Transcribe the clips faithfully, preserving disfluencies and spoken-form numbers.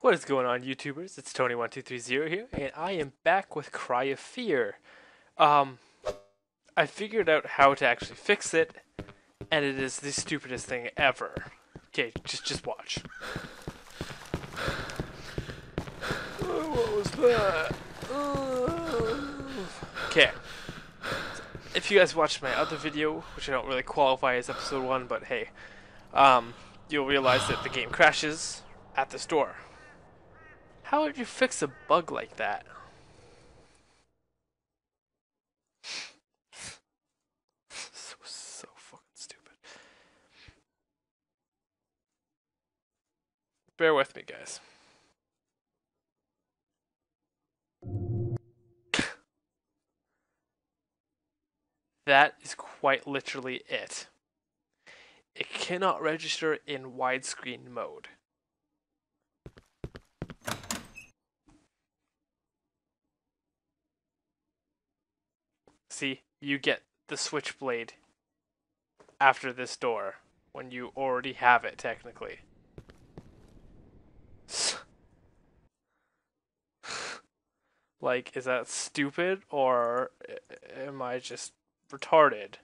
What is going on, YouTubers? It's Tony one two three zero here, and I am back with Cry of Fear. Um, I figured out how to actually fix it, and it is the stupidest thing ever. Okay, just just watch. Oh, what was that? Oh. Okay. So if you guys watched my other video, which I don't really qualify as episode one, but hey, um, you'll realize that the game crashes at the store. How would you fix a bug like that? So, so fucking stupid. Bear with me, guys. That is quite literally it. It cannot register in widescreen mode. See, you get the switchblade after this door when you already have it, technically. Like, is that stupid, or am I just retarded?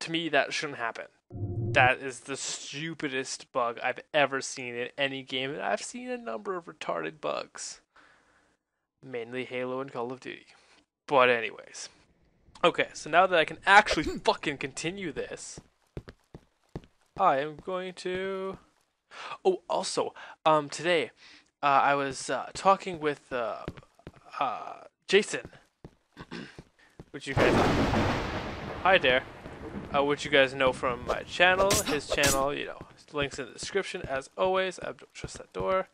To me, that shouldn't happen. That is the stupidest bug I've ever seen in any game, and I've seen a number of retarded bugs. Mainly Halo and Call of Duty. But anyways, okay, so now that I can actually fucking continue this, I am going to... Oh, also, um, today, uh, I was uh, talking with uh, uh, Jason, which you guys... Hi there, uh, which you guys know from my channel, his channel, you know, links in the description, as always. I don't trust that door.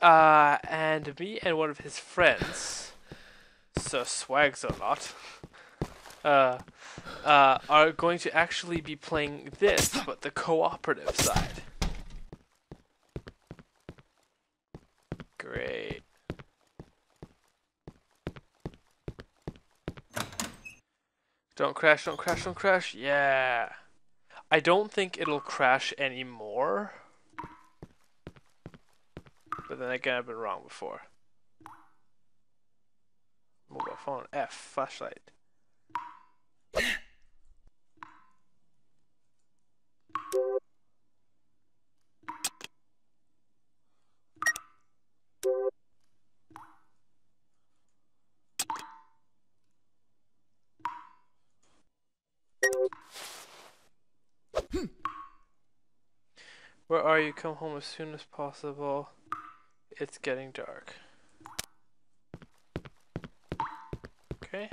Uh, and me and one of his friends... So swags a lot. Uh, uh, are going to actually be playing this, but the cooperative side. Great. Don't crash! Don't crash! Don't crash! Yeah. I don't think it'll crash anymore. But then again, I've been wrong before. Mobile phone, F, flashlight. Where are you? Come home as soon as possible. It's getting dark. Okay.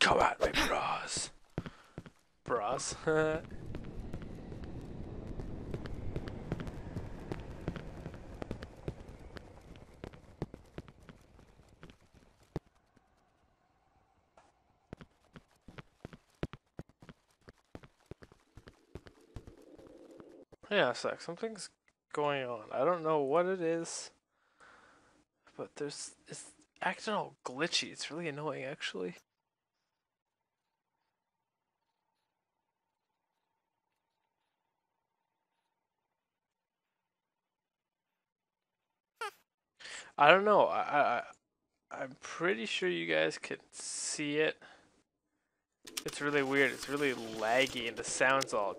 Come at me, bras. Bras. Yeah, suck. Something's going on. I don't know what it is, but there's. It's, acting all glitchy. It's really annoying, actually. I don't know. I, I, I'm pretty sure you guys can see it. It's really weird. It's really laggy, and the sound's all...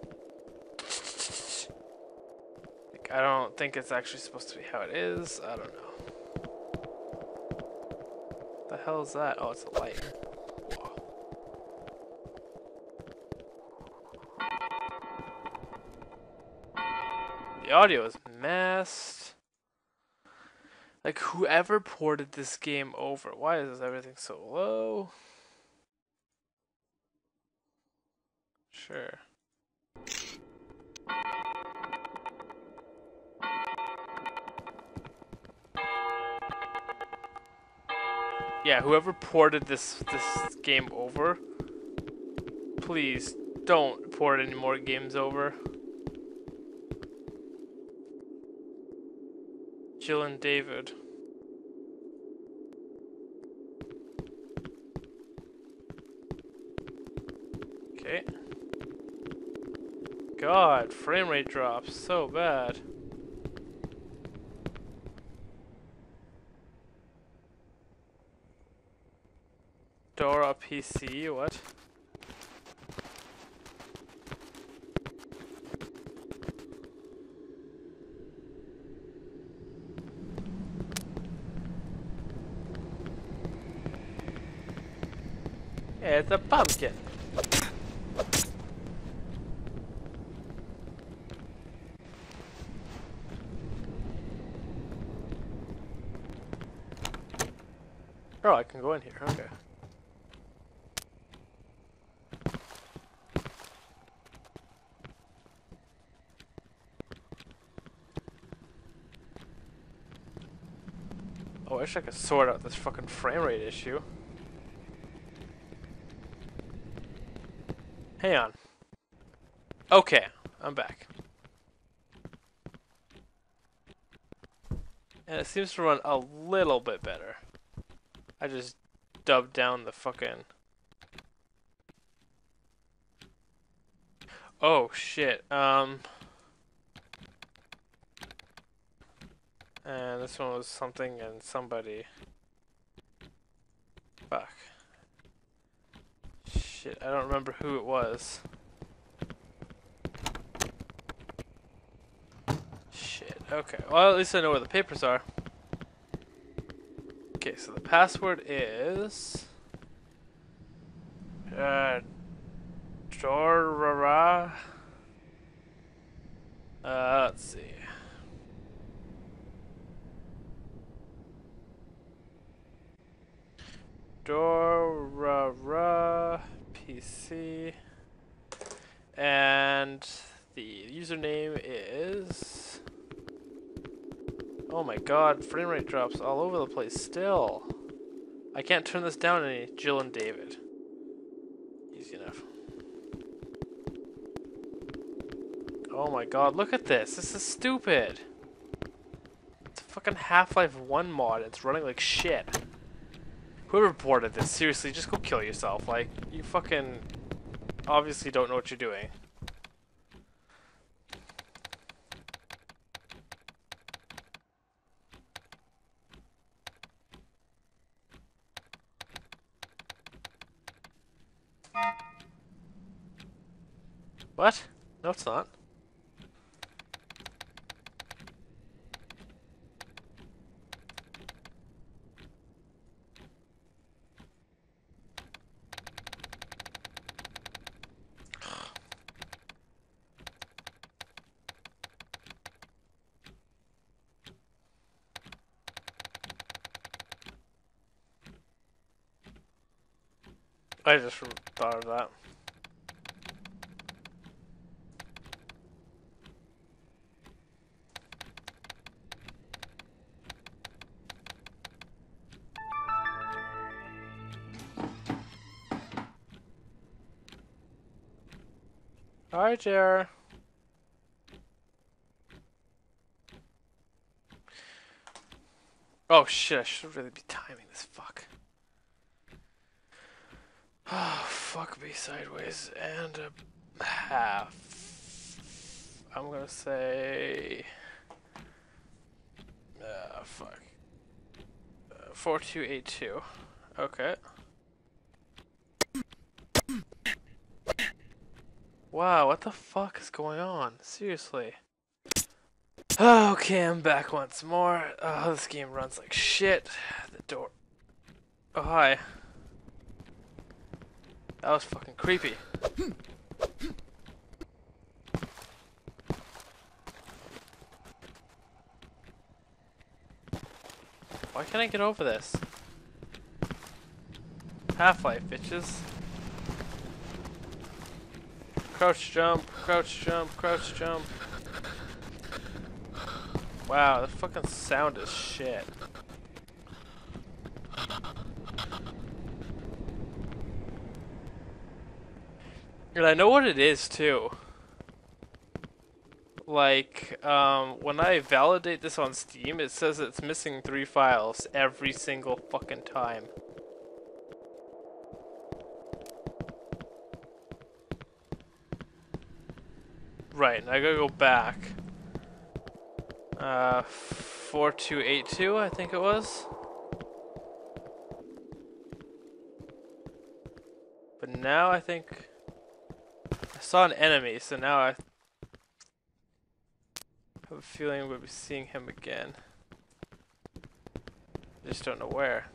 Like, I don't think it's actually supposed to be how it is. I don't know. The hell is that? Oh, it's a light. Whoa. The audio is messed. Like, whoever ported this game over, why is everything so low? Sure. Yeah, whoever ported this this game over, please don't port any more games over. Jill and David. Okay. Go. god, frame rate drops so bad. Dora P C, what? It's a pumpkin. Oh, I can go in here. Okay. Oh, I wish I could sort out this fucking frame rate issue. Hang on. Okay, I'm back. And it seems to run a little bit better. I just dubbed down the fucking... Oh, shit. Um... And this one was something and somebody. Fuck. Shit, I don't remember who it was. Shit, okay. Well, at least I know where the papers are. Okay, so the password is... Uh... Dorara... Uh, let's see. Dorara... P C, and the username is... Oh my god, frame rate drops all over the place still. I can't turn this down any. Jill and David. Easy enough. Oh my god, look at this. This is stupid. It's a fucking Half-Life one mod. It's running like shit. Whoever reported this, seriously, just go kill yourself. Like, you fucking obviously don't know what you're doing. What? No, it's not. I just thought of that. Hi, Jer. Oh shit, I should really be timing this, fuck. Oh, fuck me sideways and a half. I'm gonna say... Ah, uh, fuck. Uh, four two eight two. Okay. Wow, what the fuck is going on? Seriously. Okay, I'm back once more. Oh, this game runs like shit. The door... Oh, hi. That was fucking creepy. Why can't I get over this? Half-Life, bitches. Crouch jump, crouch jump, crouch jump. Wow, the fucking sound is shit. And I know what it is too. Like, um, when I validate this on Steam, it says it's missing three files every single fucking time. Right, I gotta go back. Uh, four two eight two, I think it was. But now I think... I saw an enemy, so now I... have a feeling we'll be seeing him again. I just don't know where.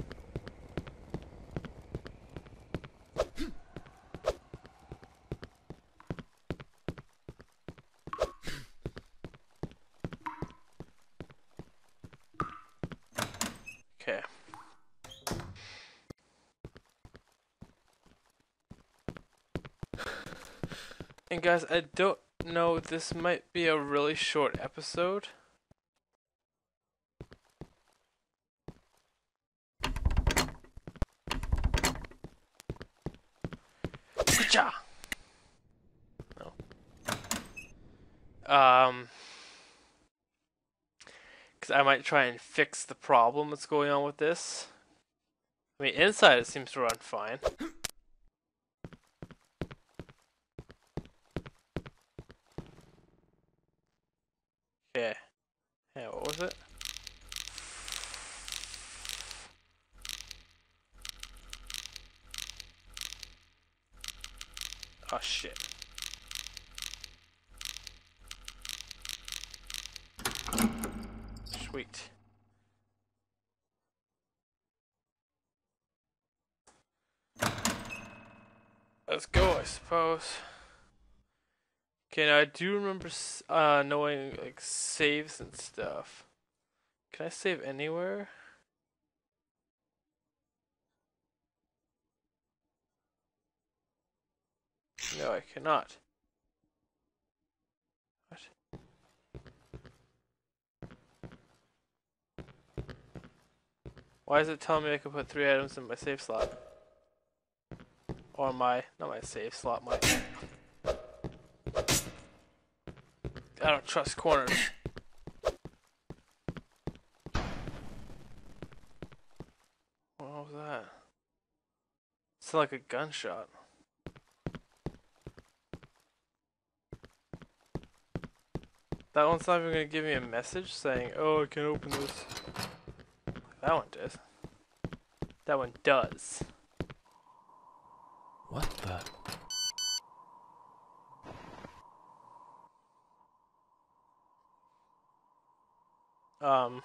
And guys, I don't know, this might be a really short episode. Cha. No. Um, because I might try and fix the problem that's going on with this. I mean, inside it seems to run fine. Yeah. Yeah, what was it? Oh shit. Sweet. Let's go, I suppose. Okay, now I do remember uh, knowing like saves and stuff. Can I save anywhere? No, I cannot. What? Why is it telling me I can put three items in my save slot? Or my, not my save slot, my... I don't trust corners. What was that? It's like a gunshot. That one's not even gonna give me a message saying, oh, I can open this. That one does. That one does. What the? Um.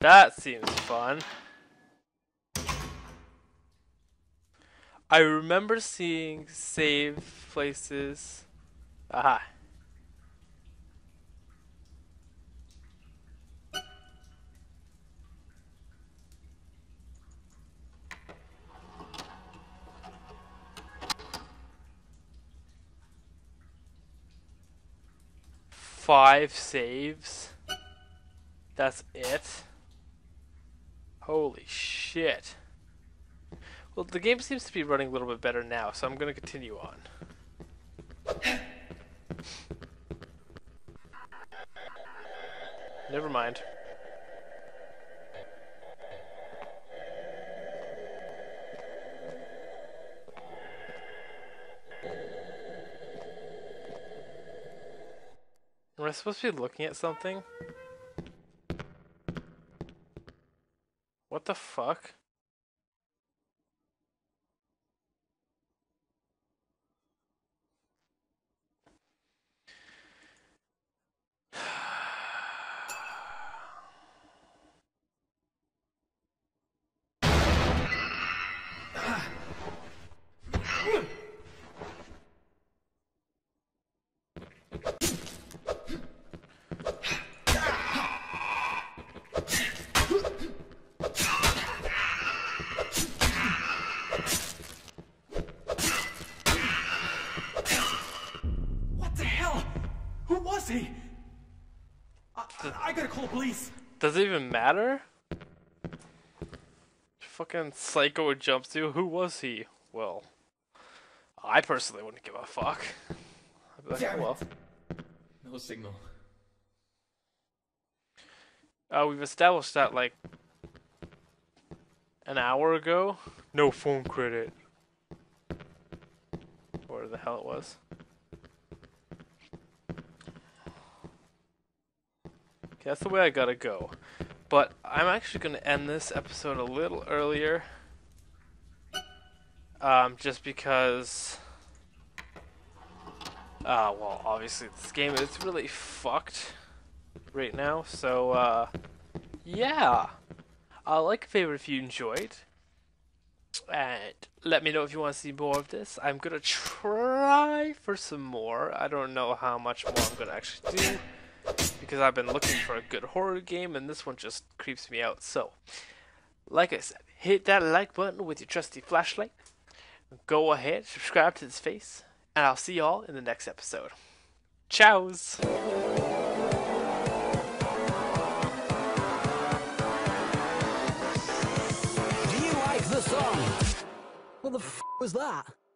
That seems fun. I remember seeing save places. Aha. Five saves. That's it. Holy shit. Well, the game seems to be running a little bit better now, so I'm gonna continue on. Never mind. Am I supposed to be looking at something? What the fuck? Does it even matter? Fucking psycho jumps to. Who was he? Well, I personally wouldn't give a fuck. Like, damn well. It. No signal. Uh, we've established that like an hour ago. No phone credit. Or the hell it was. Okay, that's the way I gotta go. But I'm actually gonna end this episode a little earlier. Um, just because... Uh, well, obviously this game is really fucked right now, so, uh, yeah. Uh, like a favorite if you enjoyed, and let me know if you want to see more of this. I'm gonna try for some more. I don't know how much more I'm gonna actually do, because I've been looking for a good horror game, and this one just creeps me out. So, like I said, hit that like button with your trusty flashlight. Go ahead, subscribe to this face. And I'll see y'all in the next episode. Ciaos! Do you like the song? What the f*** was that?